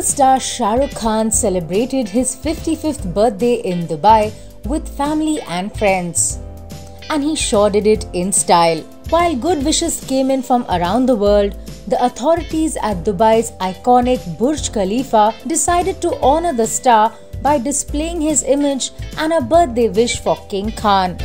Superstar Shah Rukh Khan celebrated his 55th birthday in Dubai with family and friends. And he sure did it in style. While good wishes came in from around the world, the authorities at Dubai's iconic Burj Khalifa decided to honor the star by displaying his image and a birthday wish for King Khan.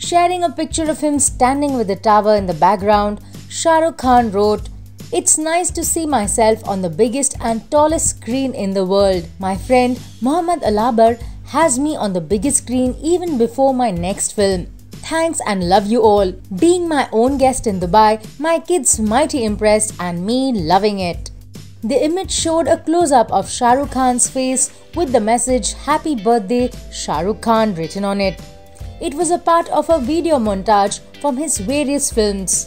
Sharing a picture of him standing with the tower in the background, Shah Rukh Khan wrote, "It's nice to see myself on the biggest and tallest screen in the world. My friend Mohammed Alabar has me on the biggest screen even before my next film. Thanks and love you all. Being my own guest in Dubai, my kids mighty impressed and me loving it." The image showed a close-up of Shah Rukh Khan's face with the message "Happy Birthday Shah Rukh Khan" written on it. It was a part of a video montage from his various films.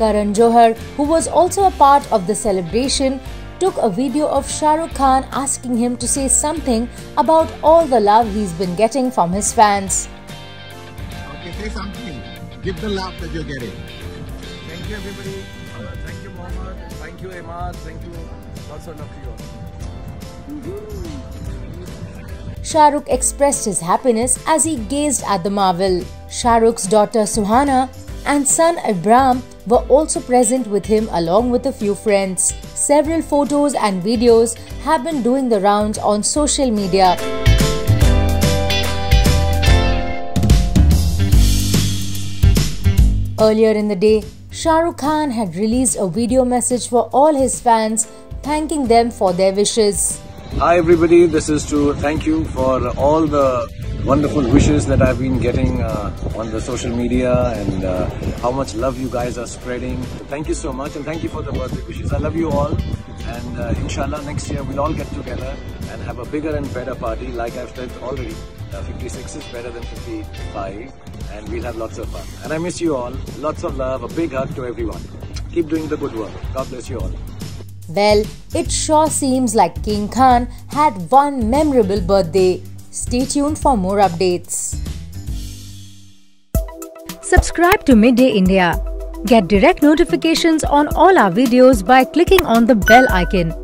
Karan Johar, who was also a part of the celebration, took a video of Shah Rukh Khan asking him to say something about all the love he's been getting from his fans. Okay, say something. Give the love that you're getting. Thank you, everybody. Thank you, Mohammed. Thank you, Emad. Thank you. Also, love to you all. Shah Rukh expressed his happiness as he gazed at the marvel. Shah Rukh's daughter Suhana and son Ibrahim were also present with him along with a few friends. Several photos and videos have been doing the rounds on social media. Earlier in the day, Shah Rukh Khan had released a video message for all his fans, thanking them for their wishes. Hi everybody, this is to thank you for all the wonderful wishes that I've been getting on the social media and how much love you guys are spreading. Thank you so much and thank you for the birthday wishes. I love you all and inshallah next year we'll all get together and have a bigger and better party. Like I've said already, 56 is better than 55 and we'll have lots of fun. And I miss you all. Lots of love, a big hug to everyone. Keep doing the good work. God bless you all. Well, it sure seems like King Khan had one memorable birthday. Stay tuned for more updates. Subscribe to Midday India. Get direct notifications on all our videos by clicking on the bell icon.